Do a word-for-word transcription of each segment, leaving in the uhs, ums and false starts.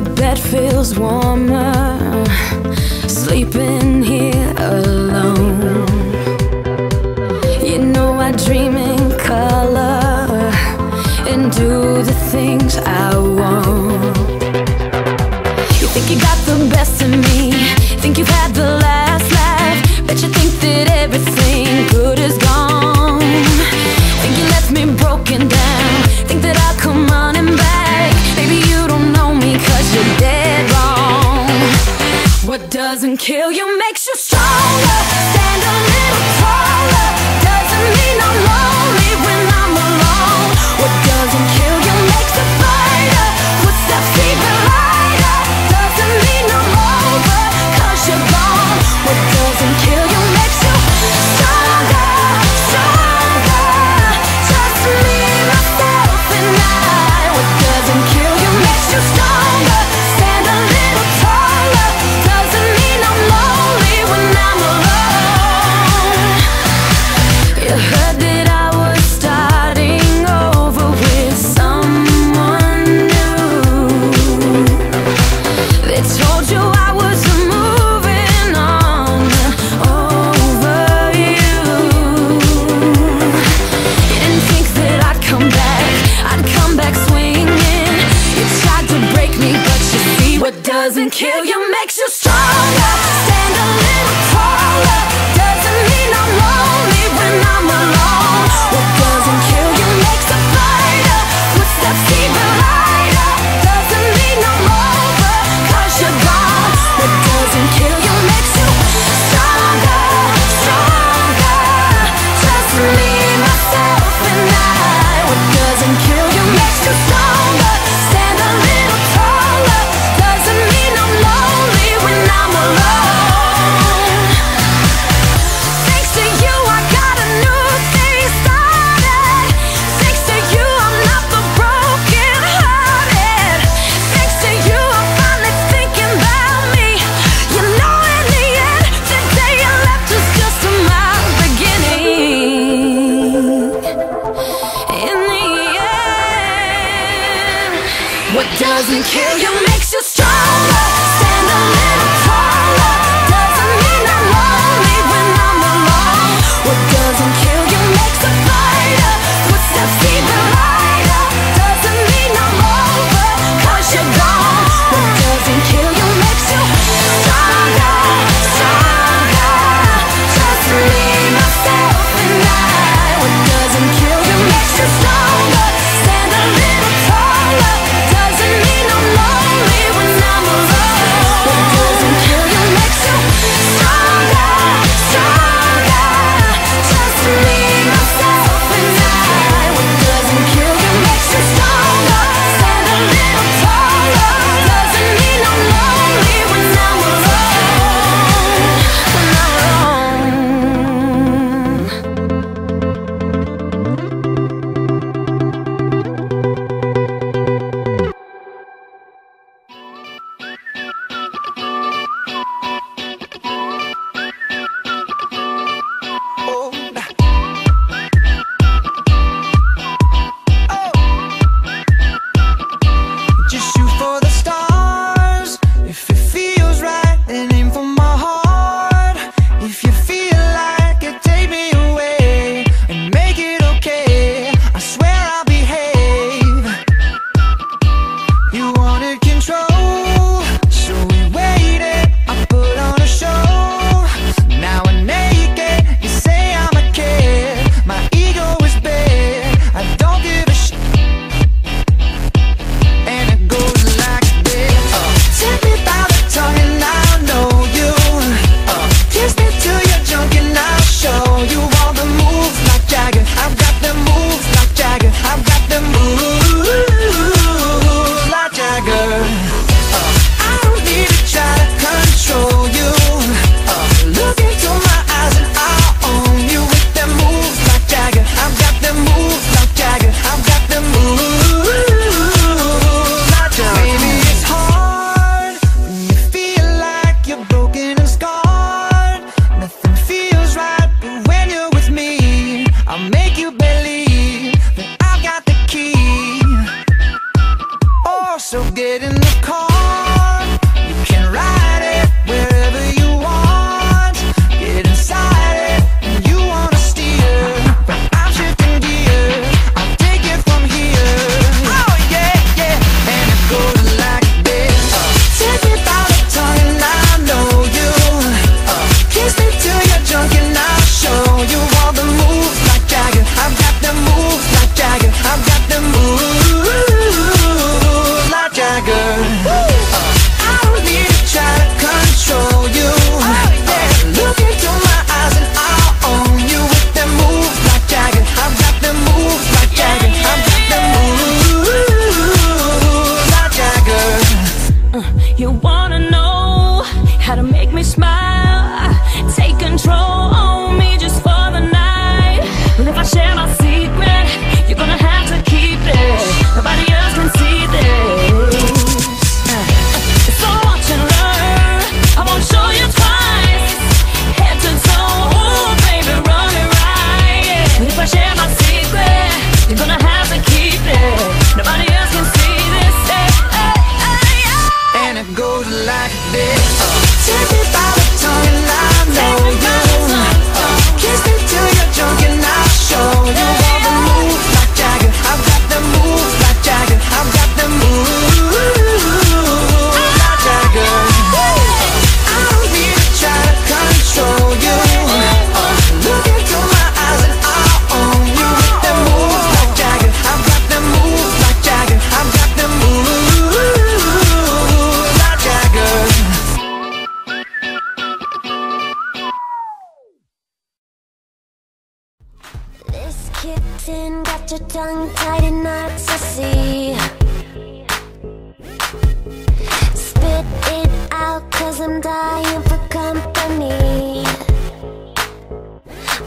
the bed feels warmer, sleeping here alone. You know I dream in color and do the things I want. You think you got the best of me, think you've had the last laugh, bet you think that everything good is gone. Think you left me broken down, think that I'll come running back. Maybe you don't know me cause you're dead wrong. What doesn't kill you makes you stronger. Stand a little taller, doesn't mean I'm lonely when I'm alone. What doesn't kill you makes you brighter, footsteps even lighter, doesn't mean I'm over cause you're gone. What doesn't kill you makes you stronger, stronger. Just me, myself and I. What doesn't kill you makes you stronger. Stand a little taller, doesn't mean I'm lonely when I'm alone. You heard that I was starting over with someone new. They told you I was moving on over you. You didn't think that I'd come back, I'd come back swinging. You tried to break me, but you see what doesn't kill you makes you stronger. Stand a little taller, doesn't mean I'm lonely when I'm alone. What doesn't kill you makes you brighter, footsteps even lighter, doesn't mean I'm over cause you're gone. What doesn't kill you makes you stronger, stronger. Just me, myself and I. What doesn't kill you makes you stronger. Stand a little taller, doesn't mean I'm lonely when I'm alone. Thanks to you, I got a new thing started. Thanks to you, I'm not the broken hearted. Thanks to you, I'm finally thinking about me. You know, in the end, the day you left was just a mild beginning. In the end, what doesn't kill you makes you stronger. Stand a little taller, doesn't mean I'm lonely when I'm alone. What doesn't kill you makes you brighter, footsteps even lighter, doesn't mean I'm over cause you're gone. What doesn't kill you makes you stronger, stronger. Just me, myself and I. What doesn't kill you makes you stronger. Stand a little taller, doesn't mean I'm lonely. And if I share my secret, you're gonna have to keep it. Nobody else can see this. So watch and learn, I won't show you twice. Head to toe, ooh, baby, run it right. And if I share my secret, you're gonna have to keep it. Nobody else can see this. Hey, hey, hey, hey. And it goes like this. Take me by the tongue and I know you. Kiss me till you're drunk and I'll show you all the moves like Jagger. I've got the moves like Jagger. I've got the moves like Jagger. I don't need to try to control you. Look into my eyes and I'll own you. The moves like Jagger. I've got the moves like Jagger. I've got the moves like Jagger. Kitten got your tongue tied in knots, I see. Spit it out, cause I'm dying for company.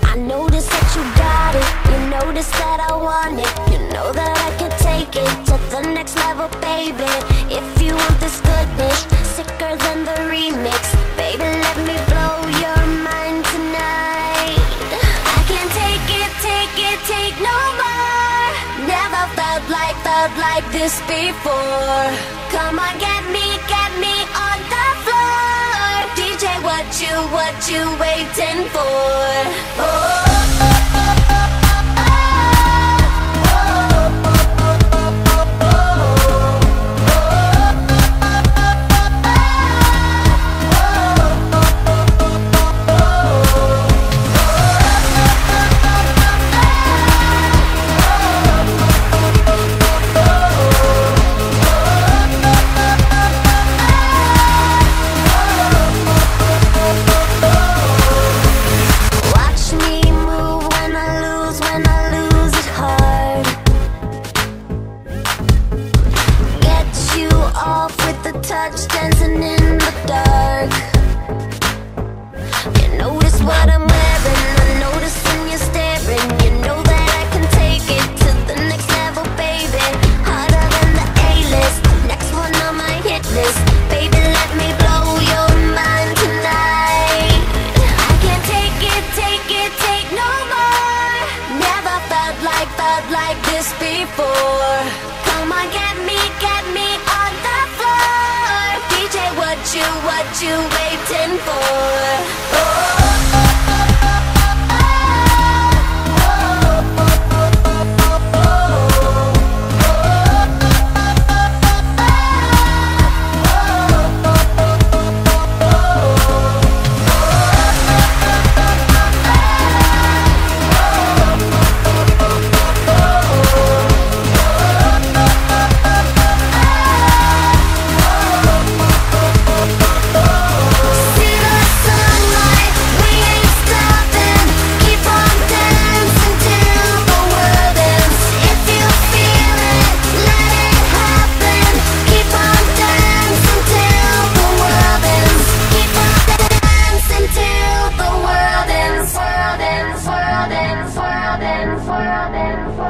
I notice that you got it, you notice that I want it. You know that I can take it to the next level, baby. If you want this goodness, sicker than the remix. Baby, let me blow your mind tonight. I can't take it, take it, take no more. Never felt like, felt like this before. Come on, get me, get me on the floor. D J, what you, what you waiting for? Oh.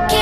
Keep